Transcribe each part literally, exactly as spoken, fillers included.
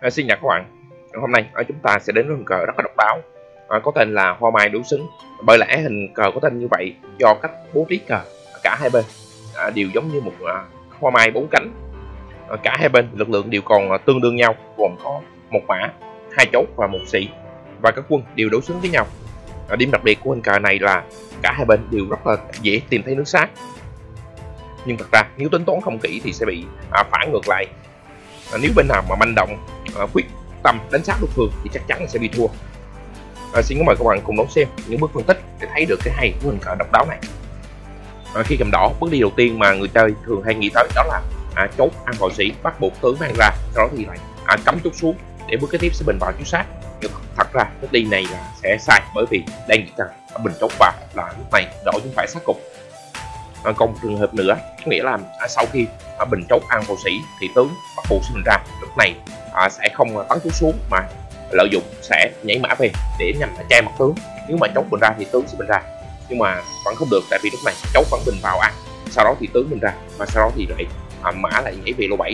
À, xin chào các bạn. Hôm nay ở chúng ta sẽ đến với hình cờ rất là độc đáo, à, có tên là Hoa Mai Đối Xứng. Bởi lẽ hình cờ có tên như vậy do cách bố trí cờ cả hai bên à, đều giống như một à, hoa mai bốn cánh. À, cả hai bên lực lượng đều còn à, tương đương nhau, gồm có một mã, hai chốt và một sĩ, và các quân đều đối xứng với nhau. À, điểm đặc biệt của hình cờ này là cả hai bên đều rất là dễ tìm thấy nước sát, nhưng thật ra nếu tính toán không kỹ thì sẽ bị à, phản ngược lại. À, nếu bên nào mà manh động, à, quyết tâm đánh sát đối phương thì chắc chắn sẽ bị thua. À, xin mời các bạn cùng đón xem những bước phân tích để thấy được cái hay của hình cờ độc đáo này. À, khi cầm đỏ, bước đi đầu tiên mà người chơi thường hay nghĩ tới đó là à, chốt ăn vào sĩ, bắt buộc tướng mang ra, sau đó thì lại à, cắm chốt xuống để bước kế tiếp sẽ bình vào chiếu sát. Nhưng thật ra bước đi này là sẽ sai, bởi vì đang chỉ cần bình chốt vào là lúc này đỏ chúng phải sát cục. À, còn trường hợp nữa, nghĩa là à, sau khi à, bình chốt ăn vào sĩ thì tướng bắt buộc sẽ bình ra, lúc này à, sẽ không bắn chốt xuống mà lợi dụng sẽ nhảy mã về để nhằm che mặt tướng. Nếu mà chốt bình ra thì tướng sẽ bình ra, nhưng mà vẫn không được, tại vì lúc này chốt vẫn bình vào ăn, sau đó thì tướng bình ra, và sau đó thì lại à, mã lại nhảy về lô bảy.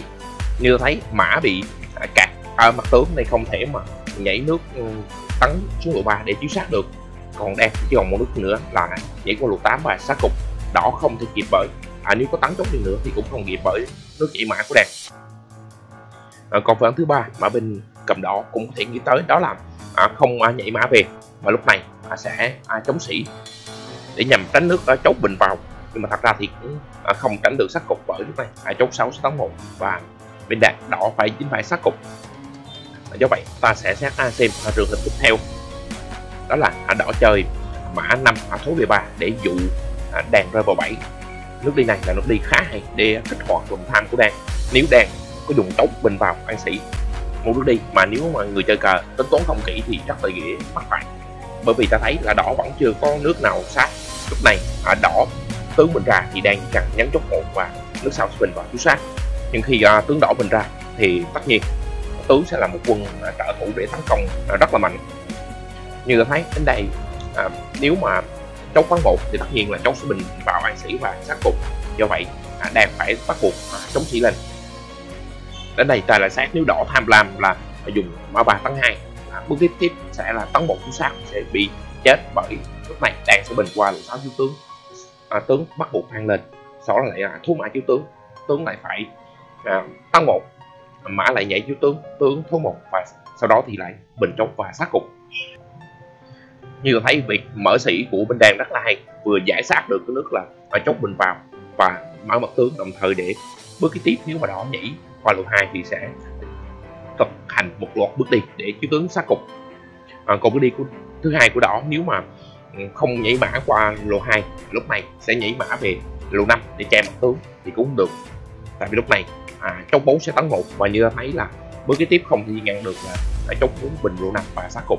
Như tôi thấy mã bị à, cạt à, mặt tướng này không thể mà nhảy nước tấn xuống lô ba để chiếu sát được, còn đang chỉ còn một nước nữa là nhảy qua lô tám và sát cục. Đỏ không thể kịp bởi, à, nếu có tấn chốt đi nữa thì cũng không kịp bởi nước chỉ mã của đàn. À, còn phương án thứ ba mà bên cầm đỏ cũng có thể nghĩ tới đó là à, không à, nhảy mã về, mà lúc này à, sẽ à, chống sĩ để nhằm tránh nước đó chốt bình vào, nhưng mà thật ra thì cũng à, không tránh được sát cục, bởi lúc này à, chốt sáu sẽ tấn một và bên đàn đỏ phải chính phải sát cục. À, do vậy ta sẽ xét à, xem à, trường hợp tiếp theo đó là à, đỏ chơi mã năm à, thối về ba để dụ À, đàn rơi vào bảy. Nước đi này là nước đi khá hay để kích hoạt lòng tham của đàn. Nếu đàn có dùng tốc bình vào an sĩ, một nước đi mà nếu mà người chơi cờ tính toán không kỹ thì rất là dễ mắc phải, bởi vì ta thấy là đỏ vẫn chưa có nước nào sát. Lúc này à, đỏ tướng bình ra thì đàn chẳng nhắn chốt một và nước sau sẽ bình vào chiếu sát. Nhưng khi à, tướng đỏ bình ra thì tất nhiên tướng sẽ là một quân à, trợ thủ để tấn công à, rất là mạnh. Như ta thấy đến đây à, nếu mà chốt bắn một thì tất nhiên là chốt sẽ bình vào an sĩ và sát cục, do vậy à, đang phải bắt buộc à, chống sĩ lên. Đến đây ta lại sát, nếu đỏ tham lam là dùng mã ba tấn hai, à, bước tiếp tiếp sẽ là tấn một chiếu sát sẽ bị chết, bởi lúc này đang sẽ bình qua lục sáu chiếu tướng, à, tướng bắt buộc thăng lên, sau đó lại là thú mã chiếu tướng, tướng lại phải à, tấn một, mã lại nhảy chiếu tướng, tướng thú một và sau đó thì lại bình chốt và sát cục. Như thấy việc mở sĩ của bên đàn rất là hay, vừa giải sát được cái nước là chốt bình vào và mở mặt tướng, đồng thời để bước cái tiếp nếu mà đỏ nhảy qua lô hai thì sẽ thực hành một loạt bước đi để chiếu tướng sát cục. À, còn bước đi của thứ hai của đỏ nếu mà không nhảy mã qua lô hai, lúc này sẽ nhảy mã về lô năm để che mặt tướng thì cũng không được, tại vì lúc này à, chốt bốn sẽ tấn một và như thấy là bước cái tiếp không thì ngăn được là phải chốt bốn bình lô năm và sát cục.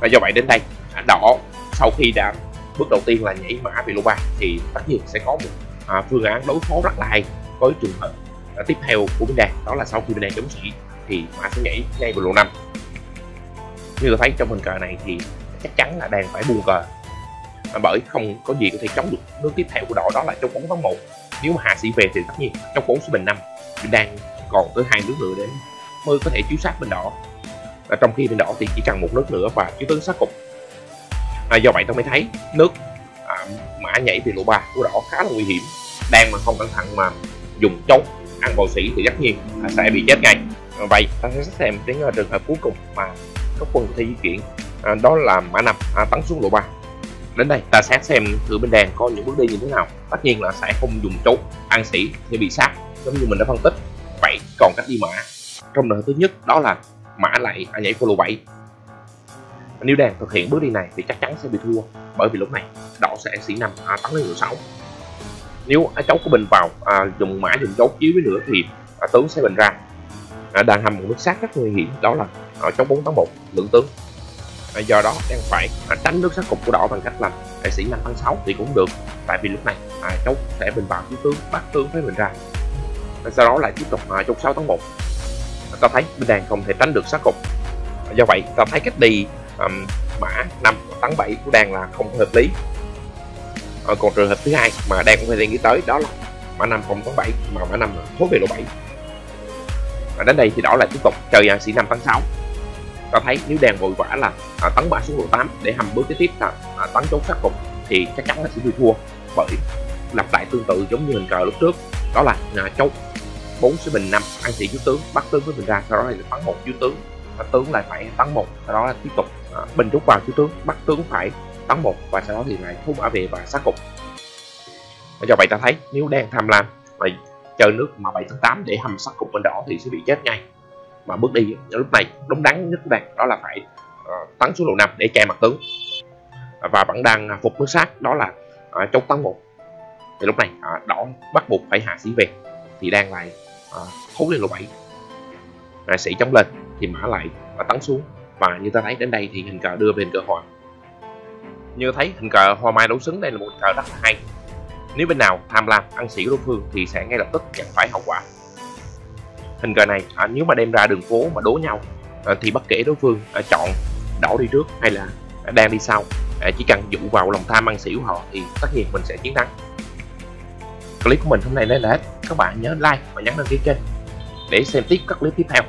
Và do vậy đến đây đỏ sau khi đã bước đầu tiên là nhảy mã về lô ba thì tất nhiên sẽ có một à, phương án đối phó rất là hay với trường hợp à, tiếp theo của bên đàn, đó là sau khi bên đàn chống sĩ thì mã sẽ nhảy ngay vào lô năm. Như tôi thấy trong hình cờ này thì chắc chắn là đàn phải buông cờ, à, bởi không có gì có thể chống được nước tiếp theo của đỏ, đó là trong bốn tấn một. Nếu mà hạ sĩ về thì tất nhiên trong bốn sẽ bình năm, bên đàn còn tới hai nước nữa đến mới có thể chiếu sát bên đỏ. À, trong khi bên đỏ thì chỉ cần một nước nữa và chiếu tướng sát cục. À, do vậy tôi mới thấy nước à, mã nhảy về lô ba của đỏ khá là nguy hiểm. Đang mà không cẩn thận mà dùng chốt ăn bầu sĩ thì tất nhiên à, sẽ bị chết ngay. À, vậy ta sẽ xem đến uh, trường hợp cuối cùng mà các quân có thể di chuyển, à, đó là mã năm à, tấn xuống lô ba. Đến đây ta sẽ xem thử bên đàn có những bước đi như thế nào. Tất nhiên là sẽ không dùng chốt ăn sĩ sẽ bị sát, giống như mình đã phân tích. Vậy còn cách đi mã trong trường hợp thứ nhất đó là mã lại à, nhảy qua lô bảy. Nếu đàn thực hiện bước đi này thì chắc chắn sẽ bị thua, bởi vì lúc này đỏ sẽ sĩ năm à, tấn lên lô sáu. Nếu à, chốt của bình vào à, dùng mã dùng chốt chiếu với nữa thì à, tướng sẽ bình ra. À, đàn hầm một nước sát rất nguy hiểm, đó là à, chốt bốn tấn một lượng tướng. À, do đó đang phải à, tránh nước sát cục của đỏ bằng cách là à, sĩ năm tấn sáu thì cũng được, tại vì lúc này à, chốt sẽ bình vào chiếu tướng, bắt tướng phải bình ra. À, sau đó lại tiếp tục à, chốt sáu tấn một. Ta thấy bên đàn không thể tránh được sát cục, do vậy ta thấy cách đi um, mã năm tấn bảy của đàn là không hợp lý. À, còn trường hợp thứ hai mà đàn cũng phải nghĩ tới đó là mã năm không tấn bảy, mà mã năm thối về lô bảy. Và đến đây thì đỏ lại tiếp tục chơi à, sĩ năm tấn sáu. Ta thấy nếu đèn vội vã là à, tấn mã xuống độ tám để hầm bước kế tiếp là à, tấn chốt sát cục thì chắc chắn là sẽ bị thua, bởi lặp lại tương tự giống như hình cờ lúc trước, đó là à, chốt bốn sẽ bình năm, ăn sĩ dưới tướng, bắt tướng với mình ra, sau đó là tấn một dưới tướng, và tướng lại phải tấn một, sau đó là tiếp tục à, bình rút vào dưới tướng, bắt tướng phải tấn một, và sau đó thì lại thu mã về và sát cục. Và do vậy ta thấy nếu đen tham lam và chơi nước mà bảy tấn tám để hầm sát cục bên đỏ thì sẽ bị chết ngay. Mà bước đi ở lúc này đúng đắn nhất của bạn đó là phải uh, tấn xuống độ năm để che mặt tướng, và vẫn đang phục nước sát, đó là uh, chống tấn một. Thì lúc này uh, đỏ bắt buộc phải hạ sĩ về, thì đang lại uh, thấu lên lộ bảy, hạ sĩ chống lên thì mã lại và tấn xuống. Và như ta thấy đến đây thì hình cờ đưa về hình cờ hoa. Như thấy hình cờ hoa mai đối xứng đây là một hình cờ rất là hay. Nếu bên nào tham lam ăn sĩ của đối phương thì sẽ ngay lập tức nhận phải hậu quả. Hình cờ này à, nếu mà đem ra đường phố mà đố nhau à, thì bất kể đối phương à, chọn đỏ đi trước hay là đang đi sau, à, chỉ cần dụ vào lòng tham ăn sĩ của họ thì tất nhiên mình sẽ chiến thắng. Clip của mình hôm nay là hết. Các bạn nhớ like và nhấn đăng ký kênh để xem tiếp các clip tiếp theo.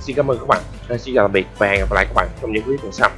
Xin cảm ơn các bạn. Xin chào tạm biệt và hẹn gặp lại các bạn trong những clip lần sau.